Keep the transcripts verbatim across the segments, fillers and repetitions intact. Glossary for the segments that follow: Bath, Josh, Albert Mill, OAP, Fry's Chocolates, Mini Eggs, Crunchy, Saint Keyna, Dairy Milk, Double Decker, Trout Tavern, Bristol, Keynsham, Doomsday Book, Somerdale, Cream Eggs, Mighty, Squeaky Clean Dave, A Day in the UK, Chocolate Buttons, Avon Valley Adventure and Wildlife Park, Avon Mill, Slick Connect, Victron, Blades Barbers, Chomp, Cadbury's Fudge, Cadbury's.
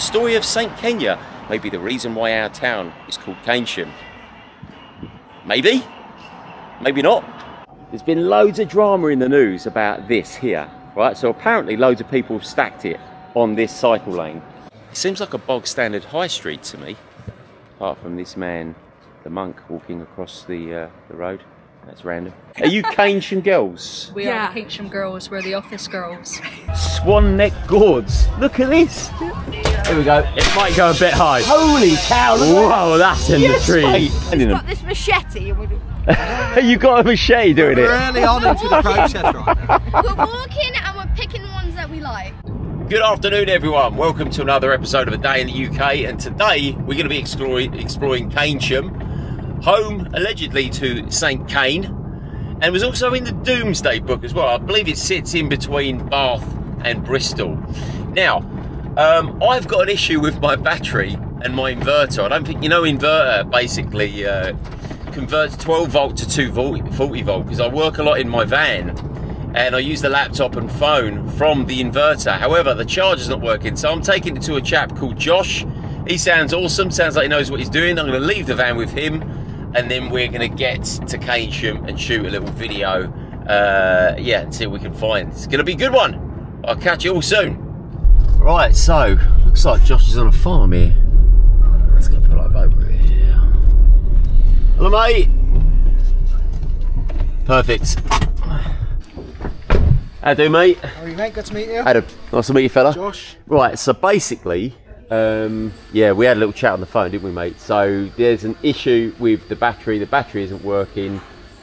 The story of Saint Keyna may be the reason why our town is called Keynsham. Maybe, maybe not. There's been loads of drama in the news about this here, right? So apparently loads of people have stacked it on this cycle lane. It seems like a bog standard high street to me, apart from this man, the monk, walking across the, uh, the road. That's random. Are you Keynsham girls? We yeah. are Keynsham girls, we're the office girls. Swan neck gourds, look at this. Here we go, it might go a bit high. Holy cow, look. Whoa, that's in yes, the tree. He's got this machete. You got a machete doing we're it? Really on into the process right now. We're walking and we're picking the ones that we like. Good afternoon everyone, welcome to another episode of A Day in the U K, and today we're going to be exploring, exploring Keynsham. Home allegedly to Saint Keyna, and was also in the Doomsday Book as well. I believe it sits in between Bath and Bristol. Now, um, I've got an issue with my battery and my inverter. I don't think, you know, inverter basically uh, converts twelve volt to two forty volt, because I work a lot in my van and I use the laptop and phone from the inverter. However, the charger's not working, so I'm taking it to a chap called Josh. He sounds awesome, sounds like he knows what he's doing. I'm going to leave the van with him, and then we're going to get to Keynsham and shoot a little video, uh, yeah, and see what we can find. It's going to be a good one. I'll catch you all soon. Right, so, looks like Josh is on a farm here. Let's go pull up over here. Hello, mate. Perfect. How do, mate? How are you, mate? Good to meet you. Adam, nice to meet you, fella. Josh. Right, so basically, Um, yeah, we had a little chat on the phone, didn't we, mate? So there's an issue with the battery. The battery isn't working.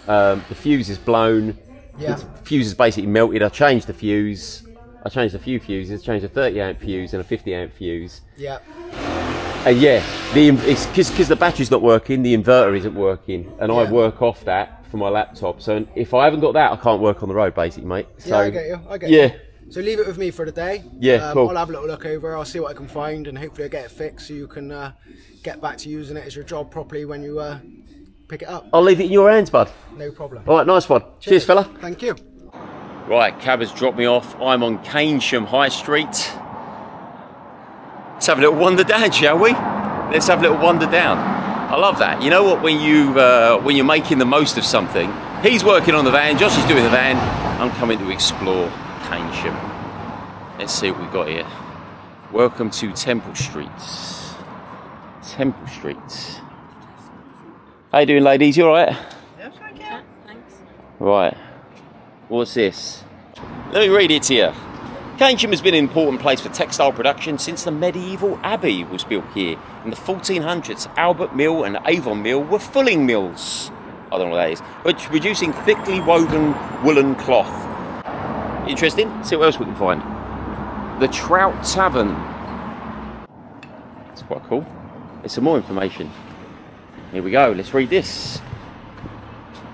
Um, the fuse is blown. Yeah. The fuse is basically melted. I changed the fuse. I changed a few fuses. Changed a thirty amp fuse and a fifty amp fuse. Yeah. And yeah, the it's because the battery's not working. The inverter isn't working, and yeah. I work off that for my laptop. So if I haven't got that, I can't work on the road, basically, mate. So, yeah, I get you. I get yeah. you. Yeah. So leave it with me for the day. Yeah, um, cool. I'll have a little look over, I'll see what I can find, and hopefully I'll get it fixed so you can uh, get back to using it as your job properly when you uh, pick it up. I'll leave it in your hands, bud. No problem. All right, nice one. Cheers, Cheers fella. Thank you. Right, cab has dropped me off. I'm on Keynsham High Street. Let's have a little wander down, shall we? Let's have a little wander down. I love that. You know what, when, you, uh, when you're making the most of something, he's working on the van, Josh is doing the van, I'm coming to explore Keynsham. Let's see what we got here. Welcome to Temple Street. Temple Street. How you doing, ladies? You alright? Yeah, okay. Thanks. Right. What's this? Let me read it to you. Keynsham has been an important place for textile production since the medieval abbey was built here. In the fourteen hundreds, Albert Mill and Avon Mill were fulling mills. I don't know what that is. Which producing thickly woven woolen cloth. Interesting. Let's see what else we can find. The Trout Tavern. It's quite cool. There's some more information. Here we go. Let's read this.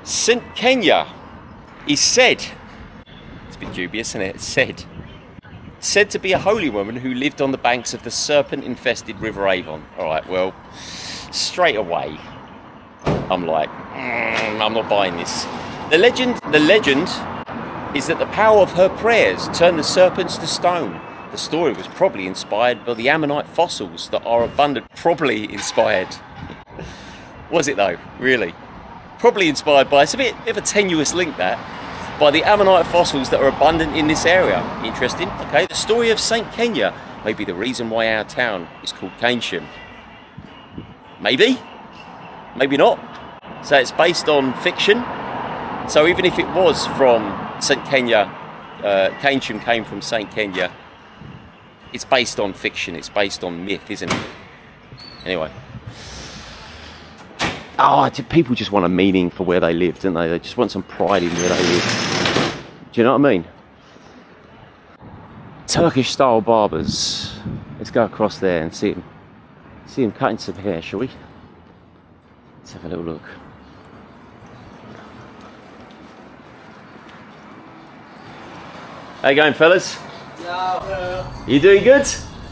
Saint Keyna is said. It's a bit dubious, isn't it? It's said. Said to be a holy woman who lived on the banks of the serpent-infested River Avon. All right. Well, straight away, I'm like, mm, I'm not buying this. The legend. The legend. Is that the power of her prayers turned the serpents to stone. The story was probably inspired by the ammonite fossils that are abundant. Probably inspired. Was it though, really? Probably inspired by, it's a bit, bit of a tenuous link that, by the ammonite fossils that are abundant in this area. Interesting, okay. The story of Saint Keyna may be the reason why our town is called Keynsham. Maybe, maybe not. So it's based on fiction. So even if it was from Saint Keyna, uh, Keynsham came from Saint Keyna. It's based on fiction, it's based on myth, isn't it? Anyway. Oh, people just want a meaning for where they live, don't they? They just want some pride in where they live. Do you know what I mean? Turkish style barbers. Let's go across there and see him. See him cutting some hair, shall we? Let's have a little look. How you going, fellas? Yeah. You doing good?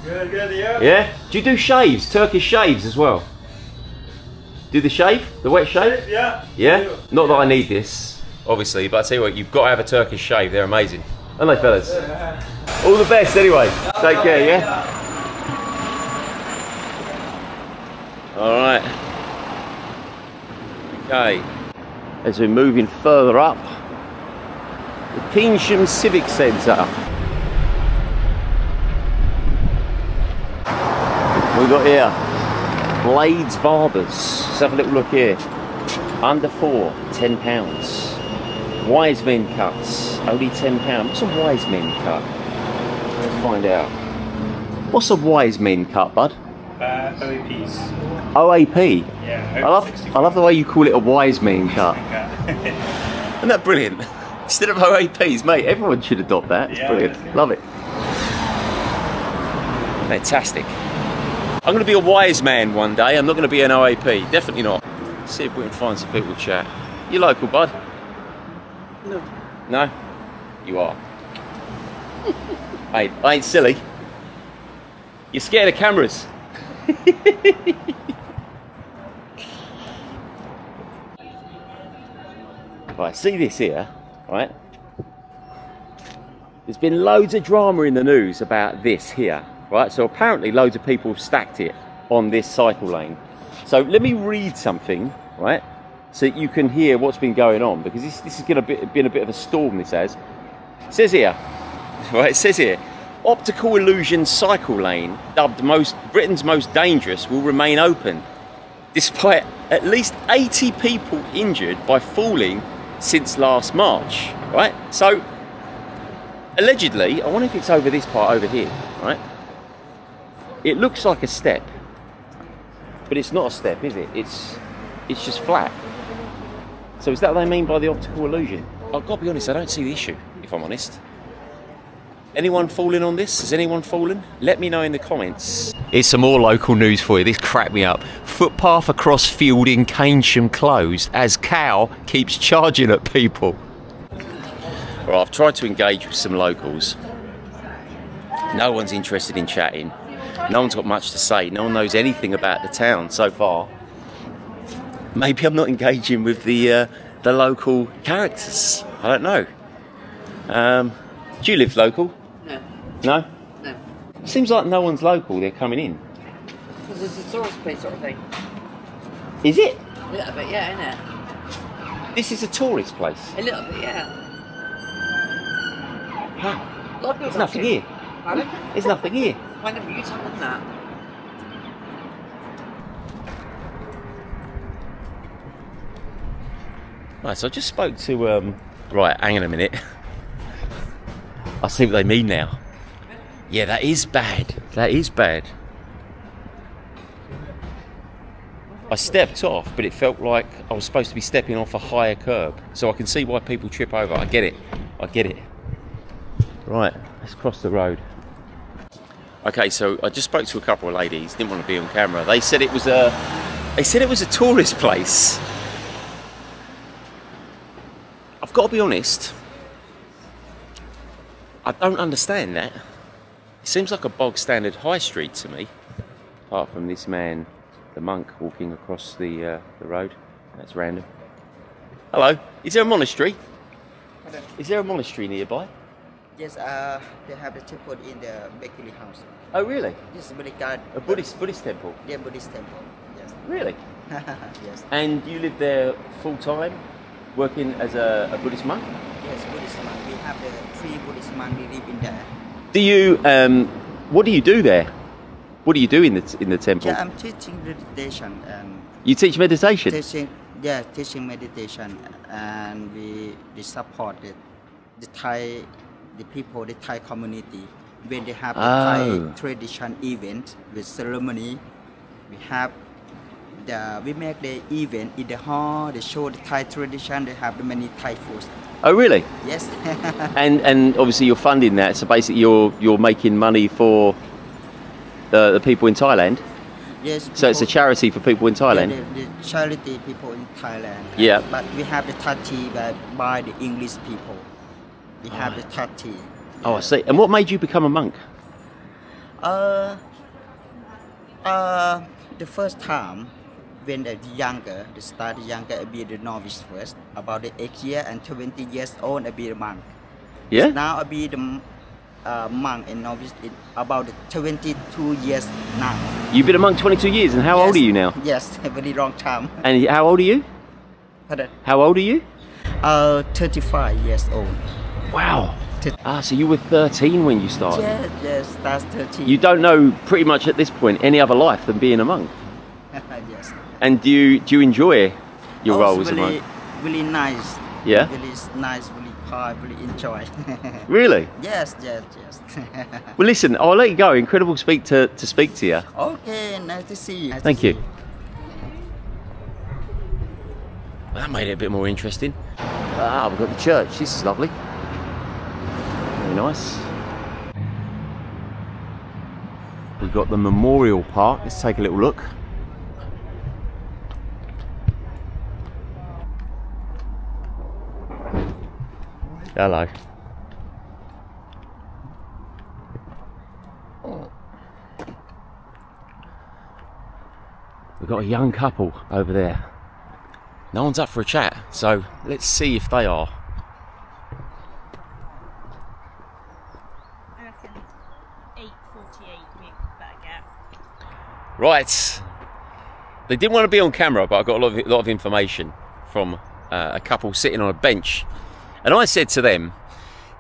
Good, good, yeah. Yeah? Do you do shaves, Turkish shaves as well? Do the shave, the wet shave? Yeah. Yeah? Not that I need this, obviously, but I tell you what, you've got to have a Turkish shave. They're amazing. Aren't they, fellas? Yeah. All the best, anyway. Yeah, take care, yeah? yeah? Alright. Okay. As we're moving further up, the Keynsham Civic Centre. We've got here Blades Barbers. Let's have a little look here. Under four, ten pounds. Wise men cuts, only ten pounds. What's a wise men cut? Let's find out. What's a wise men cut, bud? Uh, O A Ps. O A P? Yeah. I love, I love the way you call it a wise men cut. Isn't that brilliant? Instead of O A Ps, mate, everyone should adopt that. It's yeah, brilliant. Love it. Fantastic. I'm going to be a wise man one day. I'm not going to be an O A P. Definitely not. Let's see if we can find some people to chat. You local, bud? No. No? You are. Hey, I ain't silly. You're scared of cameras. Right, see this here, right? There's been loads of drama in the news about this here, right? So apparently loads of people have stacked it on this cycle lane. So let me read something, right? So that you can hear what's been going on, because this, this has been a, bit, been a bit of a storm, this has. It says here, right, it says here, optical illusion cycle lane, dubbed most Britain's most dangerous, will remain open, despite at least eighty people injured by falling since last March, right? So, allegedly, I wonder if it's over this part over here, right? It looks like a step, but it's not a step, is it? It's, it's just flat. So is that what they mean by the optical illusion? I've got to be honest, I don't see the issue, if I'm honest. Anyone falling on this? Has anyone fallen? Let me know in the comments. Here's some more local news for you. This cracked me up. Footpath across field in Keynsham closed as cow keeps charging at people. Well, I've tried to engage with some locals. No one's interested in chatting. No one's got much to say. No one knows anything about the town so far. Maybe I'm not engaging with the uh, the local characters. I don't know. Um, do you live local? No. No? No. Seems like no one's local. They're coming in. Because it's a tourist place sort of thing. Is it? A little bit, yeah, isn't it? This is a tourist place? A little bit, yeah. Huh? A lot of people There's nothing here. Pardon? There's nothing here. Why never you tell them that? Right, so I just spoke to, um, right, hang on a minute. I see what they mean now. Yeah, that is bad. That is bad. I stepped off, but it felt like I was supposed to be stepping off a higher curb. So I can see why people trip over. I get it. I get it. Right, let's cross the road. Okay, so I just spoke to a couple of ladies. Didn't want to be on camera. They said it was a, they said it was a tourist place. I've got to be honest, I don't understand that. It seems like a bog standard high street to me, apart from this man, the monk, walking across the uh, the road. That's random. Hello, is there a monastery? Hello. Is there a monastery nearby? Yes, uh, they have a temple in the Bakery House. Oh really? Yes, a Buddhist, Buddhist temple? Yeah, Buddhist temple, yes. Really? Yes. And you live there full time? Working as a, a Buddhist monk? Yes, Buddhist monk. We have uh, three Buddhist monks living there. Do you, um, what do you do there? What do you do in the, in the temple? Yeah, I'm teaching meditation. Um, you teach meditation? Teaching, yeah, teaching meditation. And we, we support the, the Thai, the people, the Thai community. When they have oh. the Thai tradition event with ceremony, we have The, we make the event in the hall. They show the Thai tradition. They have many Thai foods. Oh really? Yes. and and obviously you're funding that, so basically you're you're making money for the, the people in Thailand. Yes. So it's a charity for people in Thailand. Yeah, the, the charity people in Thailand. Yeah. But we have the Thai tea that by the English people. We oh. have the Thai tea. Yeah. Oh, I see. And what made you become a monk? Uh. Uh, the first time. When I was younger, I started younger, I be the novice first. About the eight years and twenty years old, I be the monk. Yeah? Now I be the a monk, and now it's about twenty-two years now. You've been a monk twenty-two years, and how yes, old are you now? Yes, a very long time. And how old are you? Pardon? How old are you? Uh, thirty-five years old. Wow. Ah, so you were thirteen when you started? Yes, yes, that's thirteen. You don't know pretty much at this point any other life than being a monk? Yes. And do you, do you enjoy your oh, role as really, a monk? Really nice. Yeah? Really nice, really hard, really enjoy. Really? Yes, yes, yes. Well, listen, I'll let you go. Incredible speak to, to speak to you. Okay, nice to see you. Nice Thank you. you. That made it a bit more interesting. Ah, we've got the church. This is lovely. Very nice. We've got the memorial park. Let's take a little look. Hello. We've got a young couple over there. No one's up for a chat, so let's see if they are. I reckon eight forty-eight we better get. Right. They didn't want to be on camera, but I got a lot of, lot of information from uh, a couple sitting on a bench. And I said to them,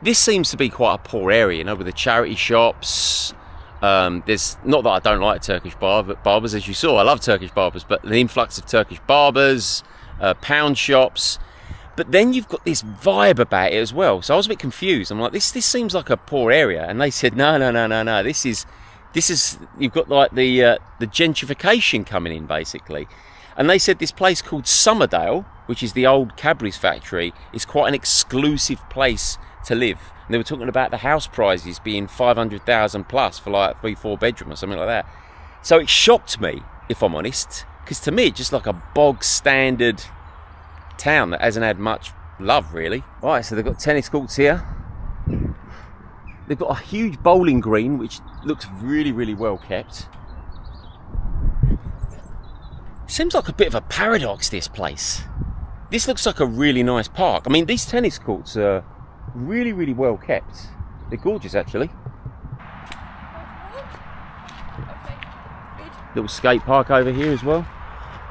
this seems to be quite a poor area, you know, with the charity shops. Um, there's not that I don't like Turkish barber, barbers, as you saw. I love Turkish barbers, but the influx of Turkish barbers, uh, pound shops. But then you've got this vibe about it as well. So I was a bit confused. I'm like, this this seems like a poor area. And they said, no, no, no, no, no. This is, this is you've got like the, uh, the gentrification coming in, basically. And they said this place called Somerdale, which is the old Cadbury's factory, is quite an exclusive place to live. And they were talking about the house prices being five hundred thousand plus for like three, four bedroom or something like that. So it shocked me, if I'm honest, because to me, it's just like a bog standard town that hasn't had much love, really. Right, so they've got tennis courts here. They've got a huge bowling green, which looks really, really well kept. Seems like a bit of a paradox, this place. This looks like a really nice park. I mean, these tennis courts are really, really well kept. They're gorgeous, actually. Little skate park over here as well.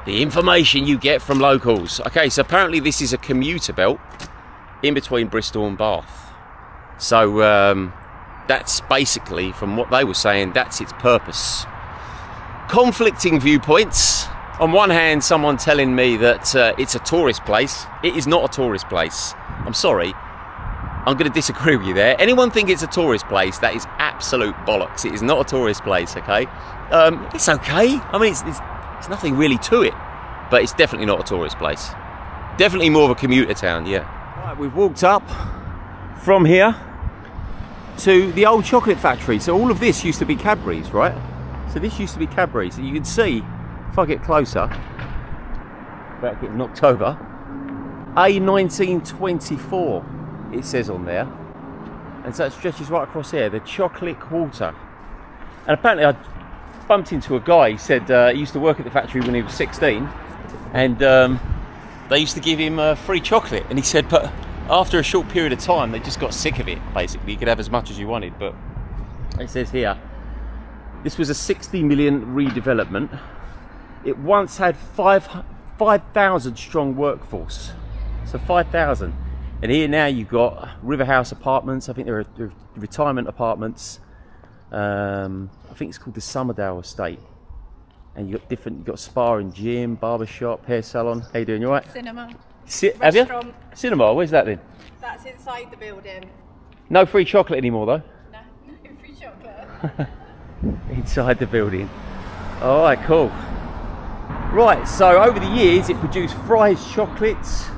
The information you get from locals. Okay, so apparently this is a commuter belt in between Bristol and Bath. So um, that's basically, from what they were saying, that's its purpose. Conflicting viewpoints. On one hand, someone telling me that uh, it's a tourist place. It is not a tourist place. I'm sorry. I'm going to disagree with you there. Anyone think it's a tourist place, that is absolute bollocks. It is not a tourist place, okay? Um, it's okay. I mean, it's, it's, it's nothing really to it, but it's definitely not a tourist place. Definitely more of a commuter town, yeah. Right, we've walked up from here to the old chocolate factory. So all of this used to be Cadbury's, right? So this used to be Cadbury's. You can see, if I get closer, back in October, A nineteen twenty-four, it says on there. And so it stretches right across here, the chocolate quarter. And apparently I bumped into a guy, he said uh, he used to work at the factory when he was sixteen, and um, they used to give him uh, free chocolate. And he said, but after a short period of time, they just got sick of it, basically. You could have as much as you wanted, but it says here, this was a sixty million redevelopment. It once had five thousand strong workforce, so five thousand. And here now you've got Riverhouse apartments, I think there are, there are retirement apartments. Um, I think it's called the Somerdale Estate. And you've got different, you've got spa and gym, barbershop, hair salon. How you doing, you all right? Cinema. C have you? Cinema, where's that then? That's inside the building. No free chocolate anymore though? No, no free chocolate. Inside the building. All right, cool. Right, so over the years it produced Fry's Chocolates,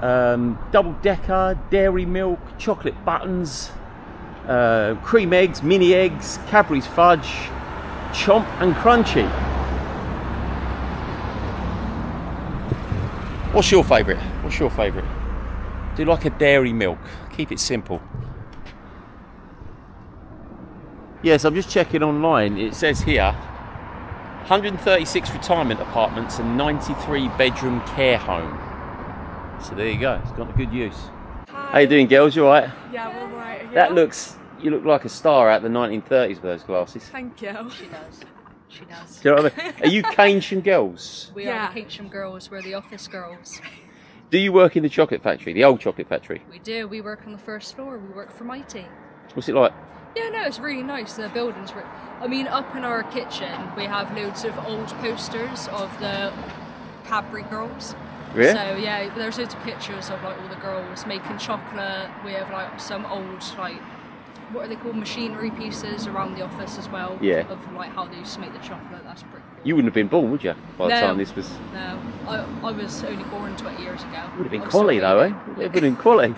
um, Double Decker, Dairy Milk, Chocolate Buttons, uh, Cream Eggs, Mini Eggs, Cadbury's Fudge, Chomp and Crunchy. What's your favourite? What's your favourite? Do you like a Dairy Milk? Keep it simple. Yes, I'm just checking online. It says here, one hundred thirty-six retirement apartments and ninety-three bedroom care home. So there you go, it's got a good use. Hi. How you doing, girls, you alright? Yeah, we're alright. That looks You look like a star out of the nineteen thirties with those glasses. Thank you. She does. She does. Do you know what I mean? Are you Keynsham girls? We yeah. are the Keynsham girls. We're the office girls. Do you work in the chocolate factory, the old chocolate factory? We do. We work on the first floor. We work for Mighty. What's it like? Yeah, no, it's really nice. The building's re I mean, up in our kitchen, we have loads of old posters of the Cadbury girls. Really? So yeah, there's loads of pictures of like all the girls making chocolate. We have like some old like, what are they called, machinery pieces around the office as well. Yeah. Of like how they used to make the chocolate. That's pretty cool. You wouldn't have been born, would you, by no, the time this was... No, I, I was only born twenty years ago. Would have been quality though, eh? Would have been in quality.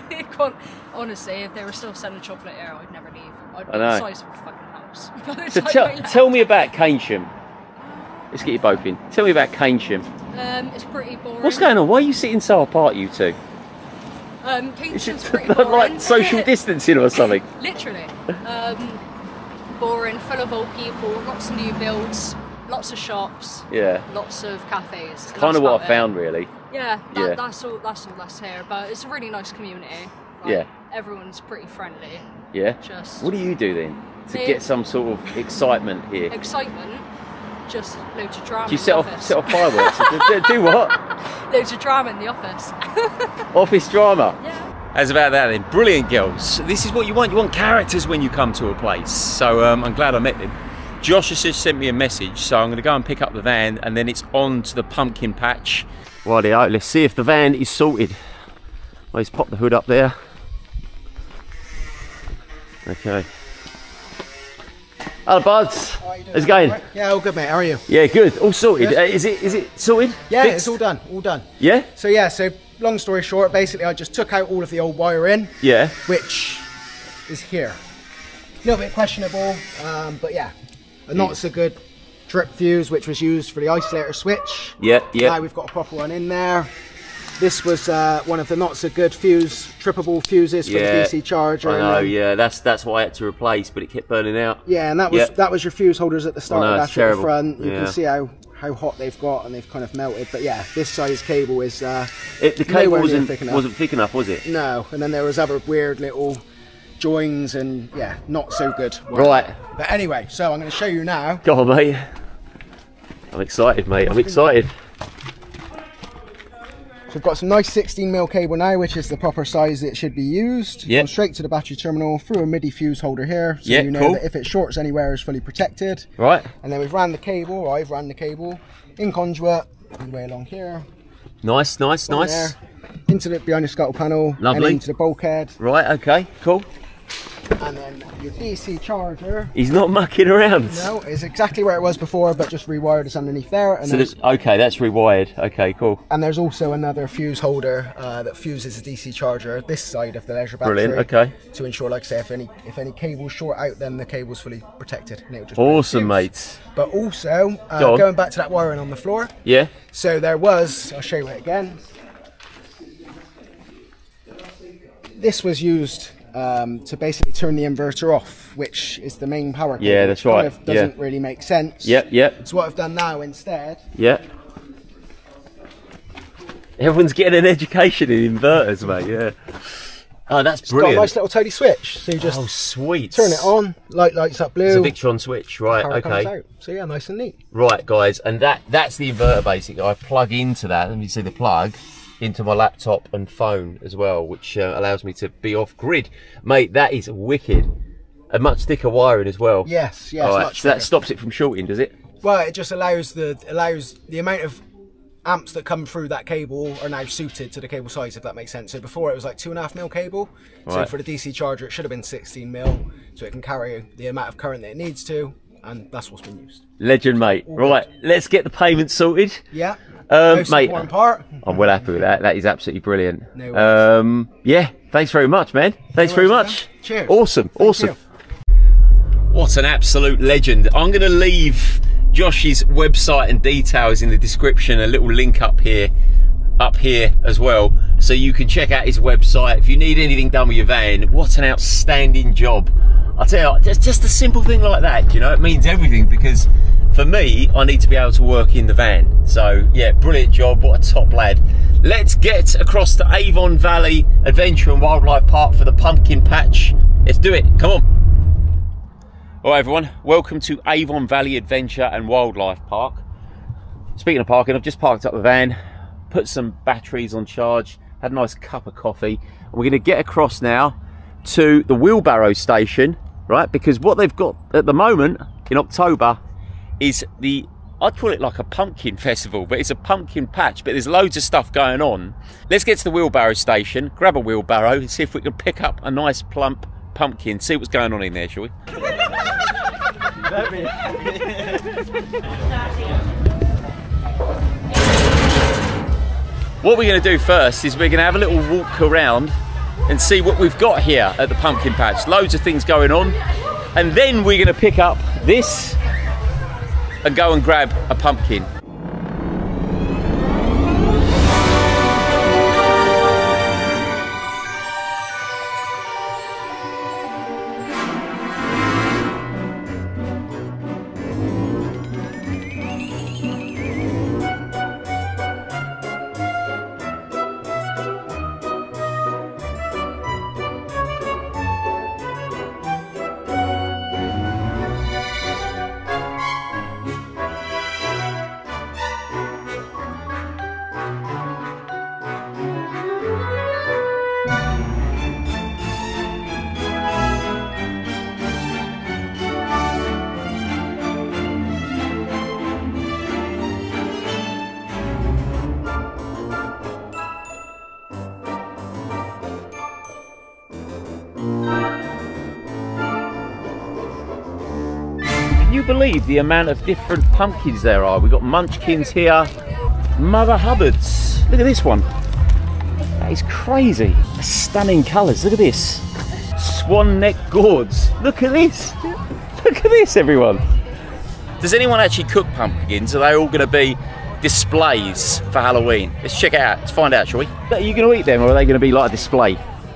Honestly, if they were still selling chocolate here, I'd never leave. I'd be the size of a fucking house. So tell, tell me about Keynsham. Let's get you both in. Tell me about Keynsham. Um, it's pretty boring. What's going on? Why are you sitting so apart, you two? Um, Keysham's pretty boring. Like social distancing or something. Literally. Um, boring, full of old people, lots of new builds, lots of shops, yeah, lots of cafes. Kind of what I found, really. Yeah, that, yeah. That's all. That's all that's here. But it's a really nice community. Like, yeah. Everyone's pretty friendly. Yeah. Just. What do you do then to me, get some sort of excitement here? Excitement. Just loads of drama. Do you set off, set off fireworks? do, do what? Loads of drama in the office. Office drama? Yeah. How's about that then? Brilliant girls. This is what you want. You want characters when you come to a place. So um, I'm glad I met them. Josh has just sent me a message, so I'm going to go and pick up the van and then it's on to the pumpkin patch. Rightio, let's see if the van is sorted. Let's pop the hood up there. Okay. Hello, buds. How are you doing? How's it going? Right? Yeah, all good, mate. How are you? Yeah, good. All sorted. Good. Uh, is it? Is it sorted? Yeah, fixed? It's all done. All done. Yeah. So yeah. So long story short, basically, I just took out all of the old wiring. Yeah. Which is here. A little bit questionable, um, but yeah, a not so good drip fuse, which was used for the isolator switch. Yeah. Yeah. Now we've got a proper one in there. This was uh, one of the not so good fuse, trippable fuses for yeah, the D C charger. I know, yeah, that's that's what I had to replace, but it kept burning out. Yeah, and that was yep. that was your fuse holders at the start. Know, that's at the front. You yeah. can see how how hot they've got, and they've kind of melted. But yeah, this size cable is uh, it, the cable wasn't thick enough. wasn't thick enough, was it? No, and then there was other weird little joins, and yeah, not so good. Work. Right. But anyway, so I'm going to show you now. Go on, mate. I'm excited, mate. I'm excited. We've got some nice sixteen mil cable now, which is the proper size that should be used. Yep. Goes straight to the battery terminal through a MIDI fuse holder here, so yep, you know cool. that if it shorts anywhere, it's fully protected. Right. And then we've ran the cable, or I've ran the cable, in conduit, all the way along here. Nice, nice, nice. There, into the behind the scuttle panel. Lovely. And into the bulkhead. Right, okay, cool. And then your D C charger. He's not mucking around. No, it's exactly where it was before, but just rewired is underneath there. And so there's, okay, that's rewired. Okay, cool. And there's also another fuse holder uh, that fuses the D C charger this side of the leisure battery. Brilliant. Okay. To ensure, like I say, if any if any cables short out, then the cable's fully protected. And it just awesome, mate. But also uh, Go going back to that wiring on the floor. Yeah. So there was. I'll show you it again. This was used. Um, to basically turn the inverter off, which is the main power cable. Yeah, that's right. Kind of doesn't yeah. really make sense. Yep, yep. So what I've done now instead. Yep. Everyone's getting an education in inverters, mate. Yeah. Oh, that's it's brilliant. Got a nice little tidy switch. So you just oh, sweet. Turn it on. Light lights up blue. It's a Victron switch, right? Power okay. Comes out. So yeah, nice and neat. Right, guys, and that—that's the inverter basically. I plug into that. Let me see the plug. Into my laptop and phone as well, which uh, allows me to be off grid, mate. That is wicked, and much thicker wiring as well. Yes, yes. Right, much so that stops it from shorting, does it? Well, it just allows the allows the amount of amps that come through that cable are now suited to the cable size, if that makes sense. So before it was like two and a half mil cable. So right. for the D C charger, it should have been sixteen mil, so it can carry the amount of current that it needs to, and that's what's been used. Legend, mate. All right, good. Let's get the payment sorted. Yeah. Um, mate, part. I'm well happy with that. That is absolutely brilliant. No um, yeah, thanks very much, man. Thanks no very much. Man. Cheers. Awesome, Thank awesome. You. What an absolute legend. I'm going to leave Josh's website and details in the description, a little link up here, up here as well, so you can check out his website. If you need anything done with your van, what an outstanding job. I'll tell you, just a simple thing like that, you know, it means everything because for me, I need to be able to work in the van. So yeah, brilliant job, what a top lad. Let's get across to Avon Valley Adventure and Wildlife Park for the pumpkin patch. Let's do it, come on. Alright everyone, welcome to Avon Valley Adventure and Wildlife Park. Speaking of parking, I've just parked up the van, put some batteries on charge, had a nice cup of coffee, and we're going to get across now to the wheelbarrow station, right? Because what they've got at the moment in October is the, I'd call it like a pumpkin festival, but it's a pumpkin patch, but there's loads of stuff going on. Let's get to the wheelbarrow station, grab a wheelbarrow and see if we can pick up a nice plump pumpkin, see what's going on in there, shall we? What we're going to do first is we're going to have a little walk around and see what we've got here at the pumpkin patch. Loads of things going on, and then we're going to pick up this and go and grab a pumpkin. Believe the amount of different pumpkins there are. We've got munchkins here, mother hubbards. Look at this one, that is crazy. Stunning colours. Look at this, swan neck gourds. Look at this, look at this everyone. Does anyone actually cook pumpkins? Are they all going to be displays for Halloween? Let's check it out, let's find out, shall we? Are you going to eat them or are they going to be like a display?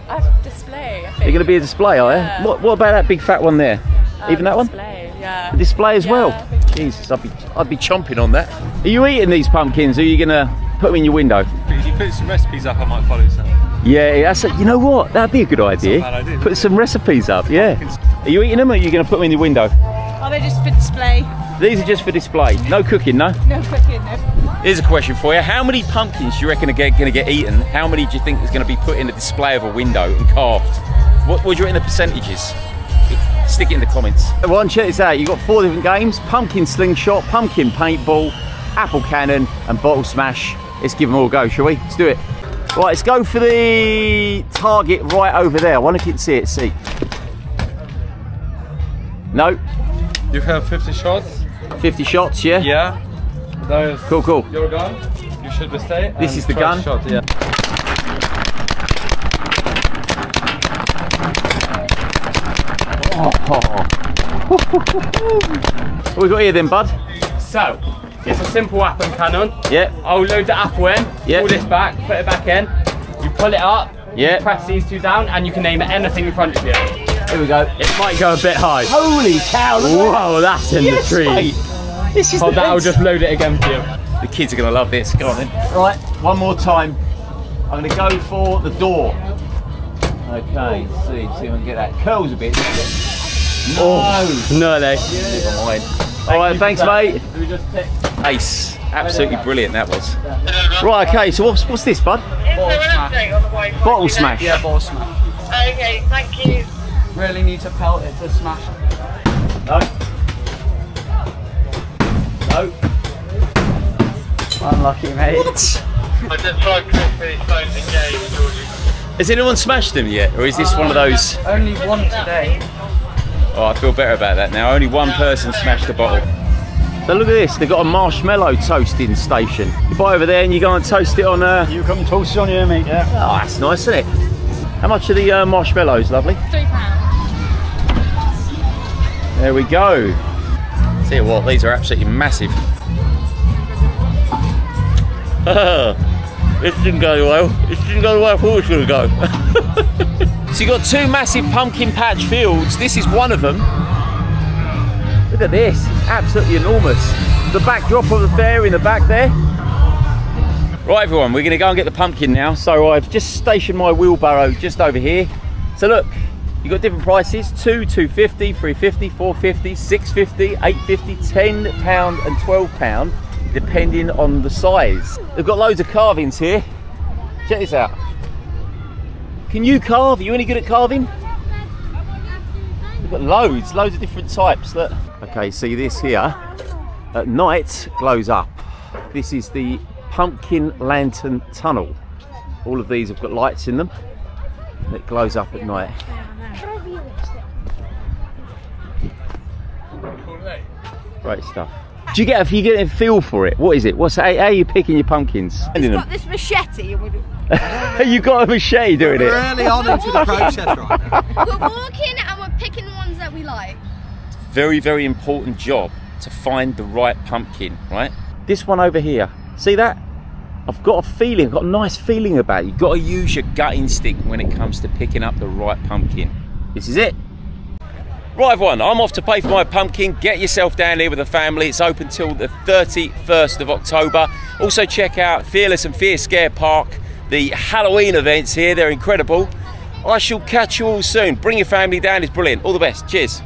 A display, I think. They're going to be a display, are they? Yeah. What, what about that big fat one there? Um, Even that one? Display. Yeah. A display as yeah, well. Jesus, I'd be, I'd be chomping on that. Are you eating these pumpkins or are you going to put them in your window? If you put some recipes up, I might follow some. Yeah, that's a, you know what? That'd be a good idea. That's not a bad idea. Put some recipes up, yeah. Pumpkins. Are you eating them or are you going to put them in your window? Oh, they're just for display. These are just for display. No cooking, no? No cooking, no. Here's a question for you. How many pumpkins do you reckon are going to get eaten? How many do you think is going to be put in a display of a window and carved? What would you reckon the percentages? Stick it in the comments. Everyone, check this out. You've got four different games: pumpkin slingshot, pumpkin paintball, apple cannon, and bottle smash. Let's give them all a go, shall we? Let's do it. Right, let's go for the target right over there. I wonder if you can see it. See? No. You have fifty shots. fifty shots, yeah. Yeah. That is cool, cool. Your gun. You should be safe. This is the gun. Shot, yeah. What have we got here then, bud? So, it's a simple appen cannon. Yeah. I'll load the app in, yep. Pull this back, put it back in, you pull it up, yep. You press these two down, and you can aim at anything in front of you. Here we go. It might go a bit high. Holy cow! Whoa, that's in yes, the tree. Mate. This is oh, the I'll just load it again for you. The kids are going to love this. Go on then. Right, one more time. I'm going to go for the door. Okay, let's see, see if I can get that. Curls a bit. No, oh, no, no. Yeah. Never mind. Thank All right, thanks, mate. We just Ace, absolutely brilliant that was. Right, okay. So what's what's this, bud? Bottle smash. On the way bottle smash. Yeah, bottle smash. Okay, thank you. Really need to pelt it to smash. No. No. Unlucky, mate. What? I just tried quickly phone engaged. Has anyone smashed them yet, or is this uh, one of those? Only one today. Oh, I feel better about that now. Only one person smashed the bottle. So look at this, they've got a marshmallow toasting station. You buy over there and you go and toast it on a... Uh... You come and toast it on here, mate, yeah. Oh, that's nice, isn't it? How much are the uh, marshmallows, lovely? Three pounds. There we go. See you what, these are absolutely massive. This didn't go well. This didn't go the way I thought it was going to go. So you've got two massive pumpkin patch fields. This is one of them. Look at this, it's absolutely enormous. The backdrop of the fair in the back there. Right everyone, we're gonna go and get the pumpkin now. So I've just stationed my wheelbarrow just over here. So look, you You've got different prices, two, two fifty, three fifty, four fifty, six fifty, eight fifty, ten pound and twelve pound, depending on the size. They've got loads of carvings here. Check this out. Can you carve? Are you any good at carving? We've got loads, loads of different types. Look. Okay, see this here. At night, glows up. This is the Pumpkin Lantern Tunnel. All of these have got lights in them. It glows up at night. Great stuff. Do you get if you get a feel for it? What is it? What's how, how are you picking your pumpkins? He's got this machete. You got a machete doing we're it. Really on into the process right now. We're walking and we're picking the ones that we like. Very very important job to find the right pumpkin, right? This one over here. See that? I've got a feeling, I've got a nice feeling about it. You've got to use your gut instinct when it comes to picking up the right pumpkin. This is it. Right everyone, I'm off to pay for my pumpkin. Get yourself down here with the family. It's open till the thirty-first of October. Also check out Fearless and Fear Scare Park, the Halloween events here. They're incredible. I shall catch you all soon. Bring your family down, it's brilliant. All the best, cheers.